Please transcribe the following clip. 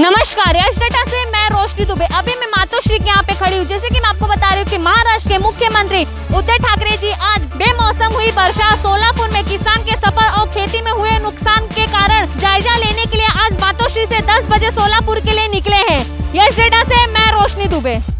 नमस्कार, आज डेटा से मैं रोशनी दुबे। अभी मैं मातोश्री के यहाँ पे खड़ी हूँ। जैसे कि मैं आपको बता रही हूँ कि महाराष्ट्र के मुख्यमंत्री उद्धव ठाकरे जी आज बेमौसम हुई वर्षा सोलापुर में किसान के सफर और खेती में हुए नुकसान के कारण जायजा लेने के लिए आज मातोश्री से 10 बजे सोलापुर के लिए निकले हैं। यश डेटा से मैं रोशनी दुबे।